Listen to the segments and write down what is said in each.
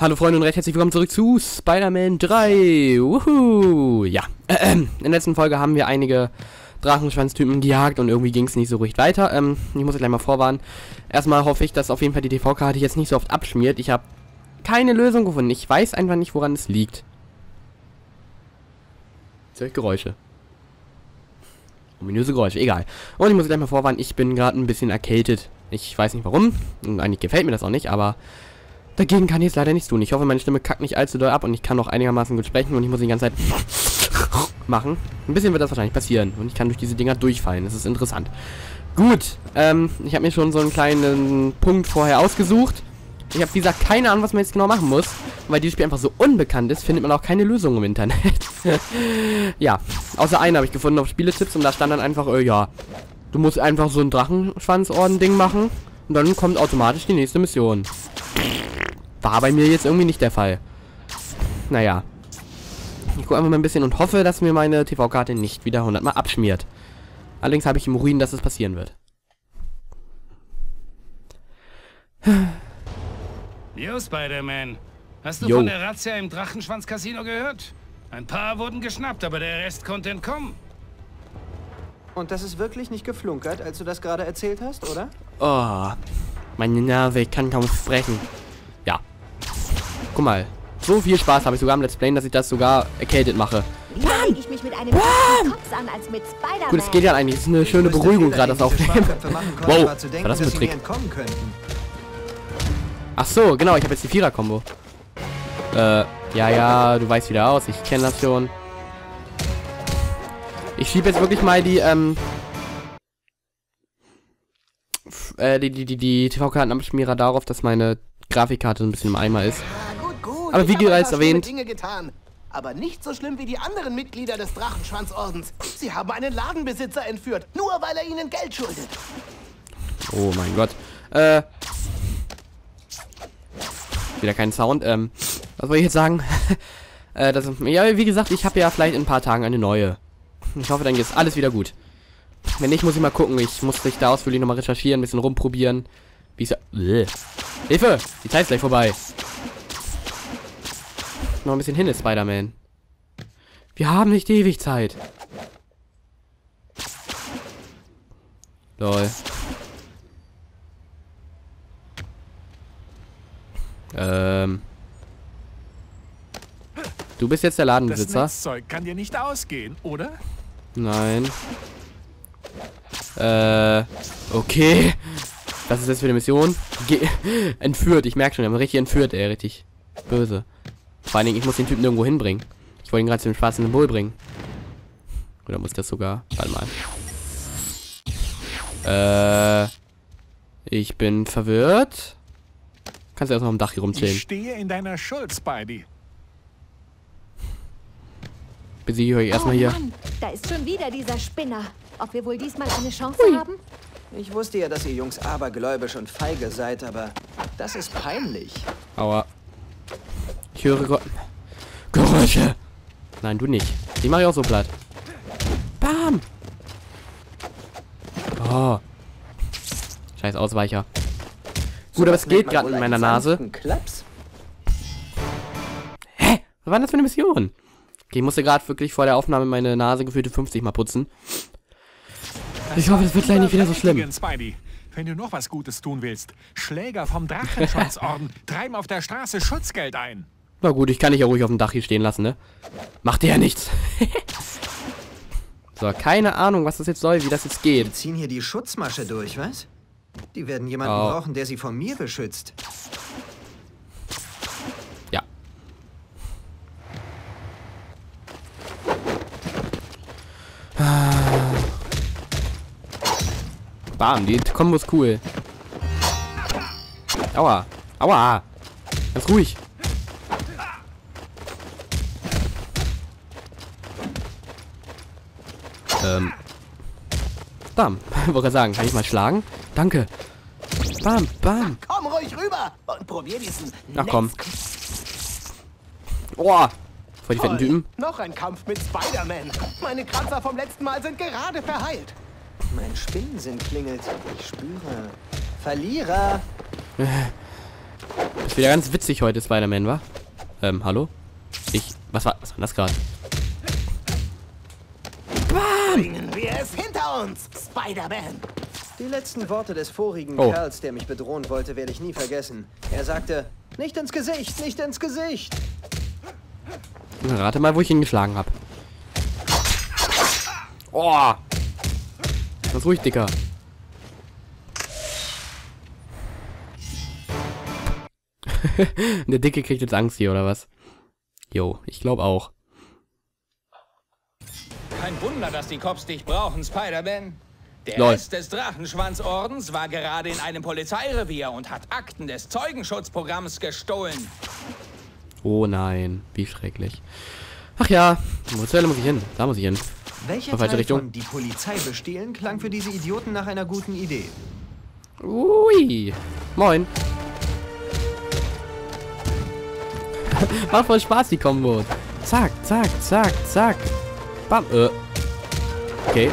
Hallo Freunde und recht herzlich willkommen zurück zu Spider-Man 3. Wuhu! Ja, in der letzten Folge haben wir einige Drachenschwanztypen gejagt und irgendwie ging es nicht so ruhig weiter. Ich muss euch gleich mal vorwarnen. Erstmal hoffe ich, dass auf jeden Fall die TV-Karte jetzt nicht so oft abschmiert. Ich habe keine Lösung gefunden. Ich weiß einfach nicht, woran es liegt. Jetzt höre ich Geräusche. Ominöse Geräusche, egal. Und ich muss euch gleich mal vorwarnen, ich bin gerade ein bisschen erkältet. Ich weiß nicht warum. Und eigentlich gefällt mir das auch nicht, aber dagegen kann ich jetzt leider nichts tun. Ich hoffe, meine Stimme kackt nicht allzu doll ab und ich kann noch einigermaßen gut sprechen und ich muss die ganze Zeit machen. Ein bisschen wird das wahrscheinlich passieren und ich kann durch diese Dinger durchfallen. Das ist interessant. Gut, ich habe mir schon so einen kleinen Punkt vorher ausgesucht. Ich habe, wie gesagt, keine Ahnung, was man jetzt genau machen muss. Weil dieses Spiel einfach so unbekannt ist, findet man auch keine Lösung im Internet. Ja, außer einen habe ich gefunden auf Spieletipps und da stand dann einfach, ja, du musst einfach so ein Drachenschwanzorden-Ding machen und dann kommt automatisch die nächste Mission. War bei mir jetzt irgendwie nicht der Fall. Naja. Ich gucke einfach mal ein bisschen und hoffe, dass mir meine TV-Karte nicht wieder 100 Mal abschmiert. Allerdings habe ich im Ruin, dass es passieren wird. Yo, Spider-Man. Hast du von der Razzia im Drachenschwanz-Casino gehört? Ein paar wurden geschnappt, aber der Rest konnte entkommen. Und das ist wirklich nicht geflunkert, als du das gerade erzählt hast, oder? Oh, meine Nase, ich kann kaum sprechen. Ja. Guck mal. So viel Spaß habe ich sogar am Let's Playen, dass ich das sogar erkältet mache. Mann! Gut, es geht ja eigentlich. Das ist eine schöne Beruhigung gerade, das Aufnehmen. Wow, war das ein Trick? Ach so, genau, ich habe jetzt die Vierer-Kombo. Ja, du weißt, wie der aus. Ich kenne das schon. Ich schiebe jetzt wirklich mal die TV-Karten am Schmierer darauf, dass meine Grafikkarte ein bisschen im Eimer ist. Ja, gut. Aber wie bereits erwähnt, Dinge getan, aber nicht so schlimm wie die anderen Mitglieder des Drachenschwanzordens. Sie haben einen Ladenbesitzer entführt, nur weil er ihnen Geld schuldet. Oh mein Gott. Wieder kein Sound. Was wollte ich jetzt sagen? Ja, wie gesagt, ich habe ja vielleicht in ein paar Tagen eine neue. Ich hoffe, dann geht alles wieder gut. Wenn nicht, muss ich mal gucken. Ich muss dich da ausführlich nochmal recherchieren, ein bisschen rumprobieren. Wie ist er? Hilfe! Die Zeit ist gleich vorbei. Noch ein bisschen hin, ist Spider-Man. Wir haben nicht ewig Zeit. Lol. Du bist jetzt der Ladenbesitzer. Das Zeug kann dir nicht ausgehen, oder? Nein. Okay. Was ist das für eine Mission? Entführt, ich merke schon, wir haben richtig entführt, ey, richtig böse. Vor allen Dingen, ich muss den Typen irgendwo hinbringen. Ich wollte ihn gerade zu dem schwarzen Symbol bringen. Oder muss das sogar? Warte mal. Ich bin verwirrt. Kannst du erst noch am Dach hier rumzählen. Ich stehe in deiner Schuld, Spidey. Besiege ich euch erstmal hier. Mann, da ist schon wieder dieser Spinner. Ob wir wohl diesmal eine Chance haben? Ich wusste ja, dass ihr Jungs abergläubisch und feige seid, aber das ist peinlich. Aua. Ich höre Geräusche. Nein, du nicht. Die mache ich auch so platt. Bam! Oh. Scheiß Ausweicher. Gut, aber es geht gerade in meiner Nase. Hä? Was war das für eine Mission? Okay, ich musste gerade wirklich vor der Aufnahme meine Nase gefühlte 50 Mal putzen. Ich hoffe, das wird gleich nicht wieder so schlimm. Spidey, wenn du noch was Gutes tun willst, Schläger vom Drachenschwanzorden treiben auf der Straße Schutzgeld ein. Na gut, ich kann dich ja ruhig auf dem Dach hier stehen lassen, ne? Macht dir ja nichts. So, keine Ahnung, was das jetzt soll, wie das jetzt geht. Wir ziehen hier die Schutzmasche durch, was? Die werden jemanden brauchen, der sie von mir beschützt. Ja. Bam, die Kombo ist cool. Aua. Aua. Ganz ruhig. Bam. Wollte ich sagen, kann ich mal schlagen? Danke. Bam, bam. Ach, komm ruhig rüber und probier diesen. Ach komm. Oh. Voll die fetten Typen. Noch ein Kampf mit Spider-Man. Meine Kratzer vom letzten Mal sind gerade verheilt. Mein Spinnensinn klingelt. Ich spüre Verlierer. Ist wieder ganz witzig heute, Spider-Man, wa? Hallo? Was war das gerade? Bringen wir es hinter uns, Spider-Man! Die letzten Worte des vorigen Kerls, der mich bedrohen wollte, werde ich nie vergessen. Er sagte, nicht ins Gesicht, nicht ins Gesicht! Rate mal, wo ich ihn geschlagen habe. Oh! Was ruhig, Dicker. Der Dicke kriegt jetzt Angst hier, oder was? Jo, ich glaube auch. Kein Wunder, dass die Cops dich brauchen, Spider-Man. Der Rest des Drachenschwanzordens war gerade in einem Polizeirevier und hat Akten des Zeugenschutzprogramms gestohlen. Oh nein, wie schrecklich. Ach ja, wo zur Hölle muss ich hin? Da muss ich hin. Welche Teil von die Polizei bestehlen klang für diese Idioten nach einer guten Idee. Ui, moin. Macht voll Spaß, die Kombo. Zack, zack, zack, zack. Bam. Okay.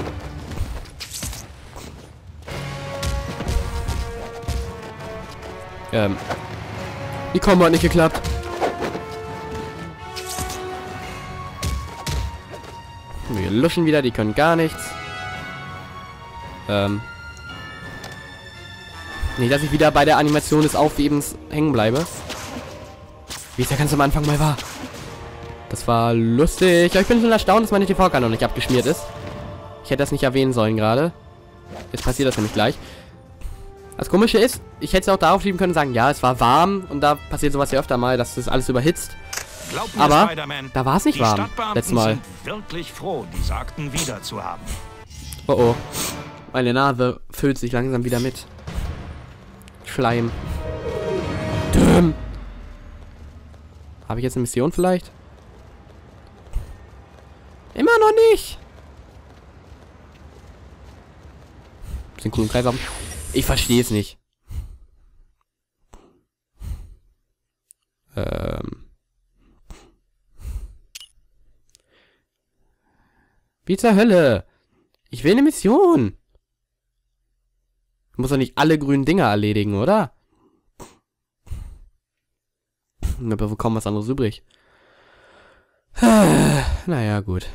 Die Kombo hat nicht geklappt. Wir luschen wieder, die können gar nichts. Nicht, dass ich wieder bei der Animation des Aufhebens hängen bleibe. Wie es ja ganz am Anfang mal war. Das war lustig. Aber ich bin schon erstaunt, dass meine TV-Kanal noch nicht abgeschmiert ist. Ich hätte das nicht erwähnen sollen gerade. Jetzt passiert das nämlich gleich. Das Komische ist, ich hätte es auch darauf schieben können und sagen, ja, es war warm. Und da passiert sowas ja öfter mal, dass das alles überhitzt. Mir, aber da war es nicht warm. Letztes Mal. Wirklich froh, die Sagten wieder zu haben. Oh oh. Meine Nase füllt sich langsam wieder mit Schleim. Habe ich jetzt eine Mission vielleicht? Immer noch nicht. Bisschen coolen Kreis haben. Ich verstehe es nicht. Wie zur Hölle? Ich will eine Mission. Ich muss doch nicht alle grünen Dinger erledigen, oder? Ich habe kaum was anderes übrig. Naja, gut.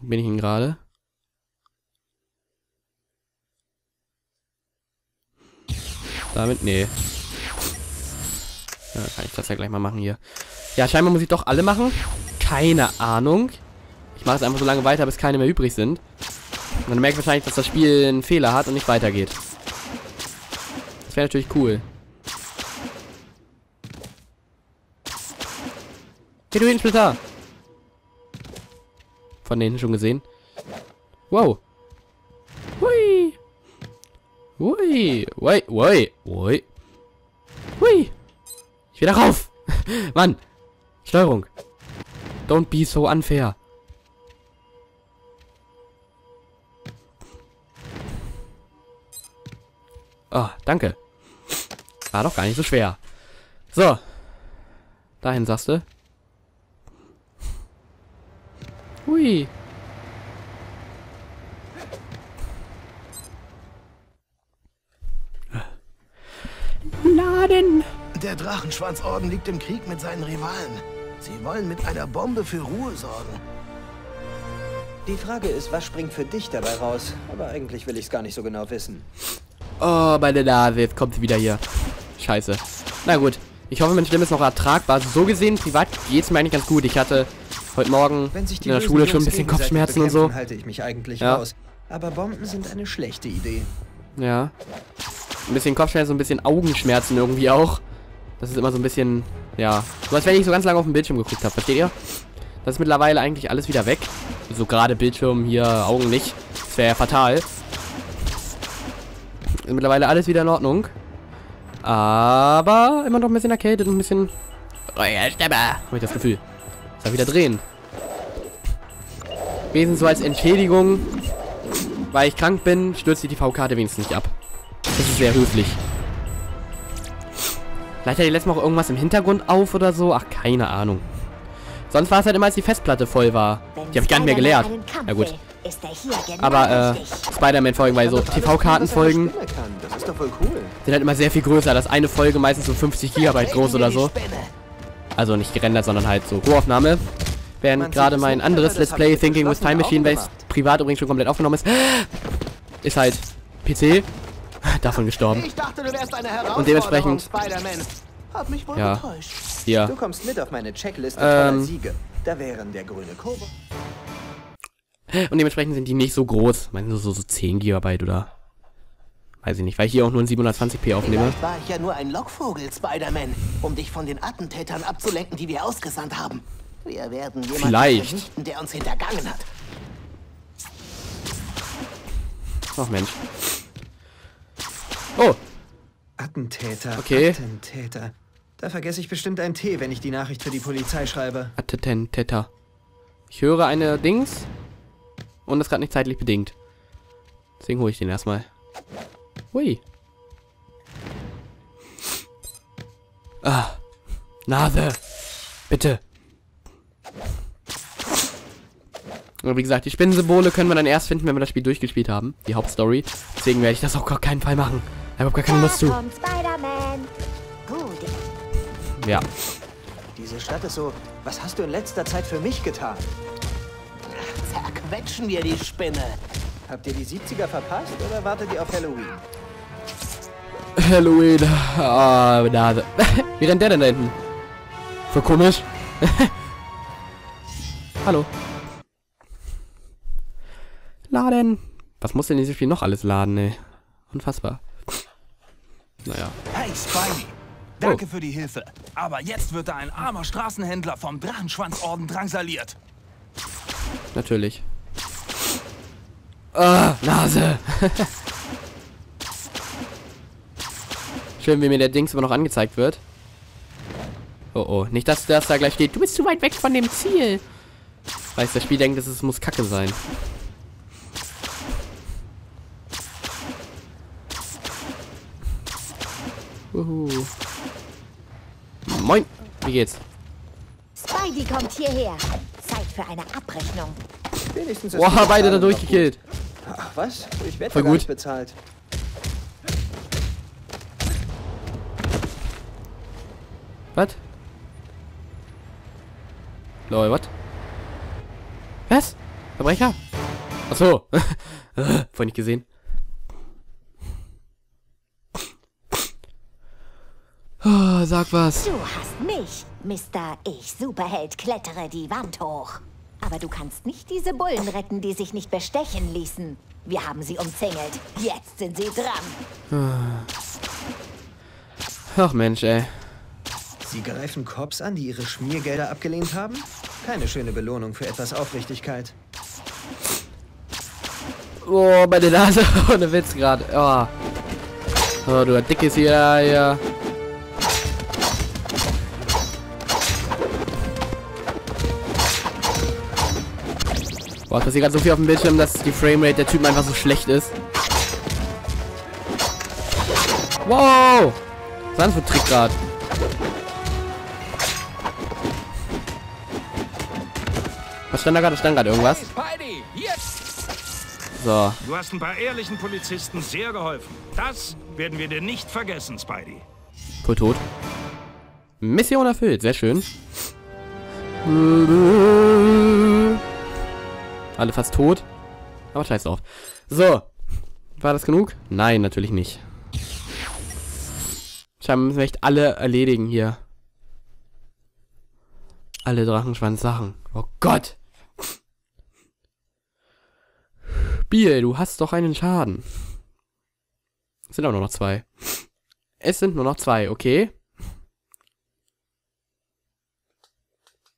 Wo bin ich denn gerade? Damit, nee. Ja, kann ich das ja gleich mal machen hier. Ja, scheinbar muss ich doch alle machen. Keine Ahnung. Ich mache es einfach so lange weiter, bis keine mehr übrig sind. Und dann merkt wahrscheinlich, dass das Spiel einen Fehler hat und nicht weitergeht. Das wäre natürlich cool. Geh du hin, Splitter! Von denen schon gesehen. Wow! Hui! Hui! Hui! Hui! Hui! Hui! Ich will da rauf! Mann! Steuerung! Don't be so unfair! Oh, danke. War doch gar nicht so schwer. So. Dahin, sagst du. Hui. Laden. Der Drachenschwanzorden liegt im Krieg mit seinen Rivalen. Sie wollen mit einer Bombe für Ruhe sorgen. Die Frage ist, was springt für dich dabei raus? Aber eigentlich will ich es gar nicht so genau wissen. Oh, meine Nase, jetzt kommt sie wieder hier. Scheiße. Na gut. Ich hoffe, mein Stimme ist noch ertragbar. So gesehen, privat geht es mir eigentlich ganz gut. Ich hatte heute Morgen in der Schule schon ein bisschen Kopfschmerzen und so. Halte ich mich eigentlich raus. Aber Bomben sind eine schlechte Idee. Ja. Ein bisschen Kopfschmerzen, so ein bisschen Augenschmerzen irgendwie auch. Das ist immer so ein bisschen, ja. So als wenn ich so ganz lange auf dem Bildschirm geguckt habe, versteht ihr? Das ist mittlerweile eigentlich alles wieder weg. So gerade Bildschirm hier, Augen nicht. Das wäre ja fatal. Ist mittlerweile alles wieder in Ordnung. Aber immer noch ein bisschen erkältet und ein bisschen... Habe ich das Gefühl. Soll wieder drehen. Wenigstens so als Entschädigung, weil ich krank bin, stürzt die TV-Karte wenigstens nicht ab. Das ist sehr höflich. Vielleicht hat die letzte Mal auch irgendwas im Hintergrund auf oder so. Ach, keine Ahnung. Sonst war es halt immer, als die Festplatte voll war. Die habe ich gar nicht mehr geleert. Na gut. ist er hier genau. Aber Spider-Man-Folgen, weil so TV-Karten-Folgen cool. Sind halt immer sehr viel größer. Das eine Folge meistens so 50 GB groß oder so. Also nicht gerendert, sondern halt so Rohaufnahme. Während gerade mein anderes Let's Play Thinking with Time Machine Base privat übrigens schon komplett aufgenommen ist, ist halt PC davon gestorben. Ich dachte, du wärst eine Herausforderung, und dementsprechend hat mich wohl enttäuscht. Ja. Du kommst mit auf meine Checkliste voller Siege. Da wären der grüne Kobold. Und dementsprechend sind die nicht so groß. Meinen so 10 GB oder weiß ich nicht, weil ich hier auch nur in 720p aufnehme. Vielleicht war ich ja nur ein Lockvogel, Spider-Man, um dich von den Attentätern abzulenken, die wir ausgesandt haben. Wir werden jemanden vernichten, der uns hintergangen hat. Ach Mensch. Oh! Attentäter. Okay. Attentäter. Da vergesse ich bestimmt ein T, wenn ich die Nachricht für die Polizei schreibe. Attentäter. Ich höre eine Dings. Und das ist gerade nicht zeitlich bedingt. Deswegen hole ich den erstmal. Hui. Ah. Nase. Bitte. Und wie gesagt, die Spinnensymbole können wir dann erst finden, wenn wir das Spiel durchgespielt haben. Die Hauptstory. Deswegen werde ich das auf gar keinen Fall machen. Ich habe gar keine Lust zu. Ja. Diese Stadt ist so. Was hast du in letzter Zeit für mich getan? Zerquetschen wir die Spinne. Habt ihr die 70er verpasst oder wartet ihr auf Halloween? Halloween. Oh, Nase. Wie rennt der denn da hinten? So komisch. Hallo. Laden. Was muss denn dieses Spiel noch alles laden, ey? Unfassbar. Naja. Hey, Spidey. Danke für die Hilfe. Aber jetzt wird da ein armer Straßenhändler vom Drachenschwanzorden drangsaliert. Natürlich. Ah, Nase. Schön, wie mir der Dings immer noch angezeigt wird. Oh, oh. Nicht, dass das da gleich steht. Du bist zu weit weg von dem Ziel. Weil das Spiel denkt, es muss Kacke sein. Uhu. Moin. Wie geht's? Spidey kommt hierher. Zeit für eine Abrechnung. Boah, beide da durchgekillt. Ach, was? Ich werde voll gut bezahlt. Was? Lol, was? Was? Verbrecher? Achso. Vorhin nicht gesehen. Oh, sag was. Du hast mich, Mister. Ich Superheld klettere die Wand hoch. Aber du kannst nicht diese Bullen retten, die sich nicht bestechen ließen. Wir haben sie umzingelt. Jetzt sind sie dran. Ach Mensch, ey. Sie greifen Cops an, die ihre Schmiergelder abgelehnt haben? Keine schöne Belohnung für etwas Aufrichtigkeit. Oh, meine Nase. Ohne Witz gerade. Oh. Oh, du dickes hier. Ja. Boah, es passiert gerade so viel auf dem Bildschirm, dass die Framerate der Typen einfach so schlecht ist. Wow! Was war das für ein Trick gerade? Was stand da gerade? Stand gerade irgendwas? So. Du hast ein paar ehrlichen Polizisten sehr geholfen. Das werden wir dir nicht vergessen, Spidey. Voll tot. Mission erfüllt, sehr schön. Alle fast tot. Aber scheiß drauf. So. War das genug? Nein, natürlich nicht. Scheinbar müssen wir echt alle erledigen hier. Alle Drachenschwanz-Sachen. Oh Gott. Spiel, du hast doch einen Schaden. Es sind auch nur noch 2. Es sind nur noch 2, okay.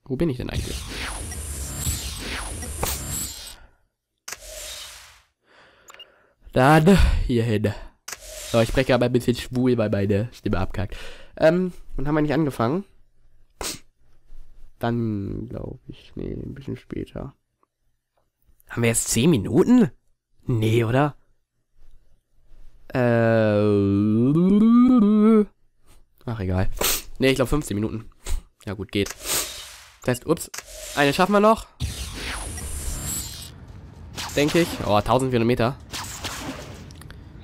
Wo bin ich denn eigentlich? Dann hierhin. So, ich spreche aber ein bisschen schwul, weil meine Stimme abkackt. Dann haben wir nicht angefangen. Dann, glaube ich, nee, ein bisschen später. Haben wir jetzt 10 Minuten? Nee, oder? Ach, egal. Nee, ich glaube 15 Minuten. Ja gut, geht. Das heißt, ups. Eine schaffen wir noch. denke ich. Oh, 1400 Meter.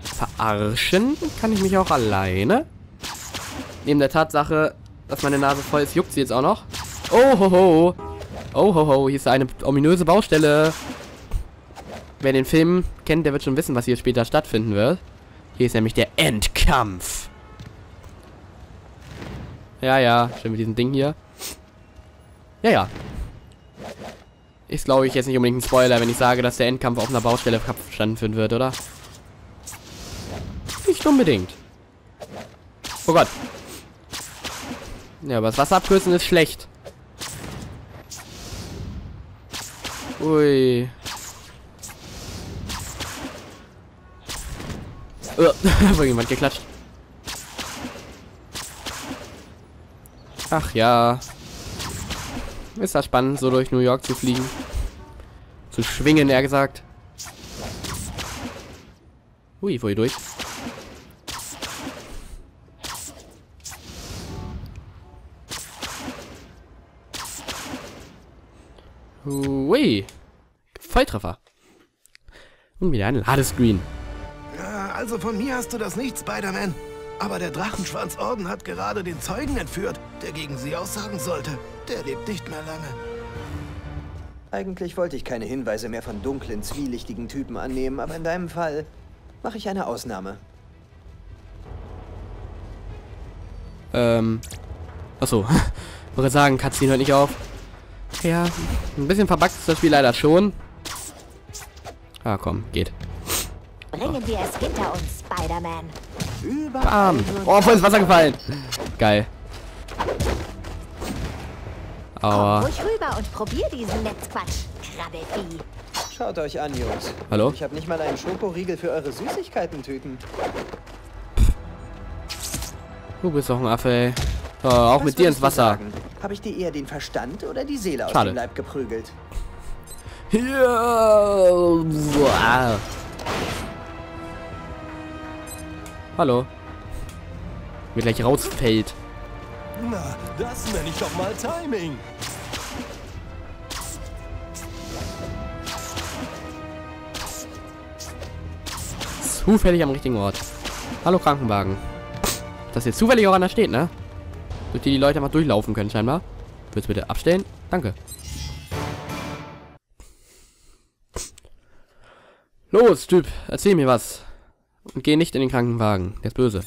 Verarschen kann ich mich auch alleine. Neben der Tatsache, dass meine Nase voll ist, juckt sie jetzt auch noch. Oh, ho, ho. Oh, ho, ho. Hier ist eine ominöse Baustelle. Wer den Film kennt, der wird schon wissen, was hier später stattfinden wird. Hier ist nämlich der Endkampf. Ja, ja. Schön mit diesem Ding hier. Ja, ja. Ist, glaube ich, jetzt nicht unbedingt ein Spoiler, wenn ich sage, dass der Endkampf auf einer Baustelle stattfinden wird, oder? Nicht unbedingt. Oh Gott. Ja, aber das Wasser abkürzen ist schlecht. Ui. Wo jemand geklatscht. Ach ja. Ist das spannend, so durch New York zu fliegen. Zu schwingen, eher gesagt. Ui, wo hier durch? Ui. Volltreffer. Und wieder ein Ladescreen. Also von mir hast du das nicht, Spider-Man. Aber der Drachenschwanzorden hat gerade den Zeugen entführt, der gegen sie aussagen sollte. Der lebt nicht mehr lange. Eigentlich wollte ich keine Hinweise mehr von dunklen, zwielichtigen Typen annehmen, aber in deinem Fall mache ich eine Ausnahme. Achso. Ich wollte sagen, Katzen hört nicht auf. Ja, ein bisschen verbuggt ist das Spiel leider schon. Ah, komm, geht. Bringen wir es hinter uns, Spider-Man. Bam! Oh, voll ins Wasser gefallen. Geil. Aua. Komm ruhig rüber und probier diesen Netzquatsch, Krabbelvieh. Schaut euch an, Jungs. Hallo? Ich habe nicht mal einen Schokoriegel für eure Süßigkeiten-Tüten. Du bist doch ein Affe, ey. So, auch was mit dir ins Wasser. Habe ich dir eher den Verstand oder die Seele aus dem Leib geprügelt? Ja. Wow. Hallo. Mir gleich rausfällt. Na, das nenne ich doch mal Timing. Zufällig am richtigen Ort. Hallo Krankenwagen. Dass jetzt zufällig auch einer steht, ne? Durch die Leute mal durchlaufen können scheinbar. Würdest du bitte abstellen? Danke. Los, Typ. Erzähl mir was. Und geh nicht in den Krankenwagen. Der ist böse.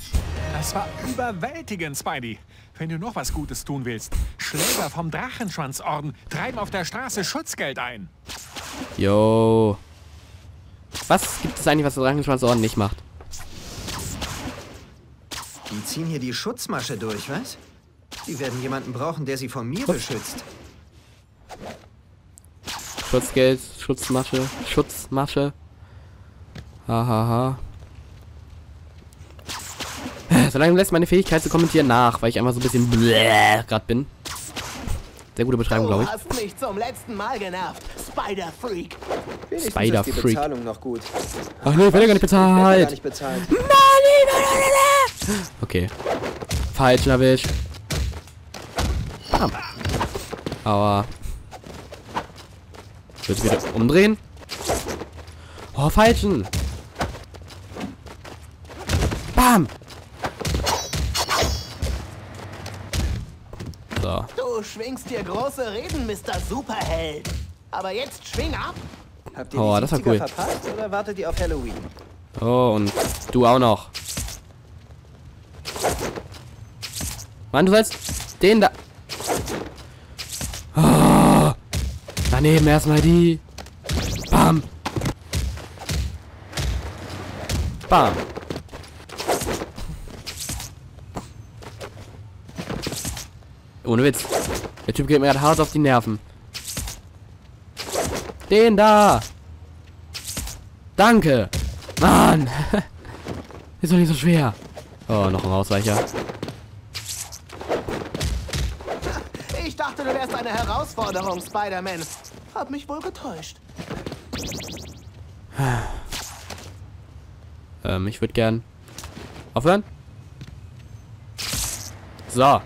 Das war überwältigend, Spidey. Wenn du noch was Gutes tun willst. Schläger vom Drachenschwanzorden treiben auf der Straße Schutzgeld ein. Yo. Was gibt es eigentlich, was der Drachenschwanzorden nicht macht? Die ziehen hier die Schutzmasche durch, was? Die werden jemanden brauchen, der sie vor mir beschützt. Schutzgeld, Schutzmasche, Schutzmasche. Hahaha. So lange lässt meine Fähigkeit zu kommentieren nach, weil ich einfach so ein bisschen bläh gerade bin. Sehr gute Beschreibung, glaube ich. Du hast mich zum letzten Mal genervt, Spider-Freak. Spider-Freak. Die Bezahlung noch gut. Ach nee, ich werde gar nicht bezahlt. Okay. Falsch erwischt. Bam. Aua. Willst du wieder umdrehen? Oh, falschen. Bam. So. Du schwingst dir große Reden, Mr. Superheld. Aber jetzt schwing ab. Habt ihr das war cool. Verpasst, oder wartet ihr auf Halloween? Oh, und du auch noch. Mann, du sollst den da... Oh, daneben erstmal die. Bam. Bam. Ohne Witz. Der Typ geht mir gerade hart auf die Nerven. Den da. Danke. Mann. Ist doch nicht so schwer. Oh, noch ein Ausweicher. Ich dachte, du wärst eine Herausforderung, Spider-Man. Hab mich wohl getäuscht. Ich würde gern aufhören. So.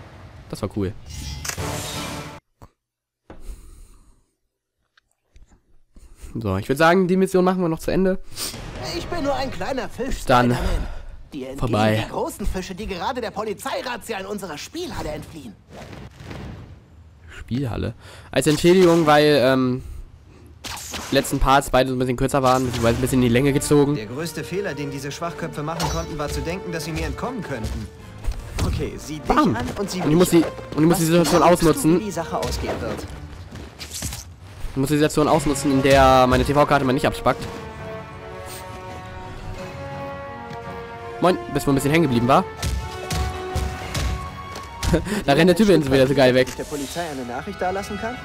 Das war cool. So, ich würde sagen, die Mission machen wir noch zu Ende. Ich bin nur ein kleiner Fisch. Dann vorbei. Die großen Fische, die gerade der Polizeirazzia in unserer Spielhalle entfliehen. Spielhalle? Als Entschädigung, weil die letzten Parts beide so ein bisschen kürzer waren, beziehungsweise ein bisschen in die Länge gezogen. Der größte Fehler, den diese Schwachköpfe machen konnten, war zu denken, dass sie mir entkommen könnten. Okay, sieh dich an und sieh mich an. Und ich muss die Situation ausnutzen. Die Sache ausgehen wird. Ich muss die Situation ausnutzen, in der meine TV-Karte mal nicht abspackt. Moin, bis man ein bisschen hängen geblieben war. Da rennt der Typ jetzt wieder so geil weg. Der Polizei eine Nachricht da lassen kann?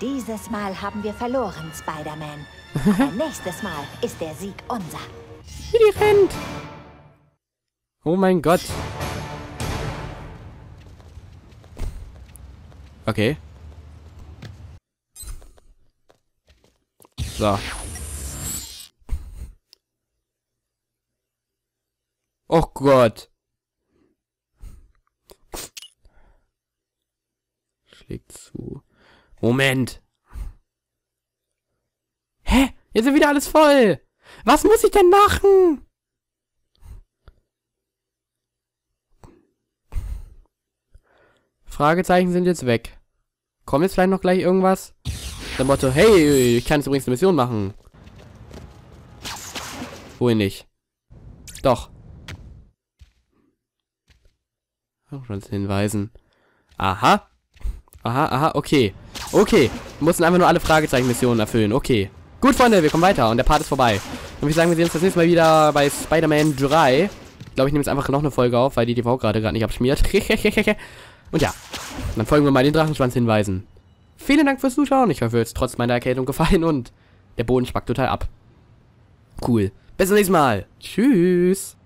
Dieses Mal haben wir verloren, Spider-Man. Nächstes Mal ist der Sieg unser. Wie die rennt! Oh mein Gott. Okay. So. Oh Gott. Schlägt zu. Moment. Hä? Jetzt ist wieder alles voll. Was muss ich denn machen? Fragezeichen sind jetzt weg. Kommt jetzt vielleicht noch gleich irgendwas? Der Motto, hey, ich kann jetzt übrigens eine Mission machen. Wohl nicht. Doch. Auch schon hinweisen. Aha. Aha, aha, okay. Okay. Wir mussten einfach nur alle Fragezeichen-Missionen erfüllen. Okay. Gut, Freunde, wir kommen weiter und der Part ist vorbei. Und ich würde sagen, wir sehen uns das nächste Mal wieder bei Spider-Man 3. Ich glaube, ich nehme jetzt einfach noch eine Folge auf, weil die TV gerade nicht abschmiert. Und ja. Dann folgen wir mal den Drachenschwanz-Hinweisen. Vielen Dank fürs Zuschauen. Ich hoffe, es hat trotz meiner Erkältung gefallen und der Boden spackt total ab. Cool. Bis zum nächsten Mal. Tschüss.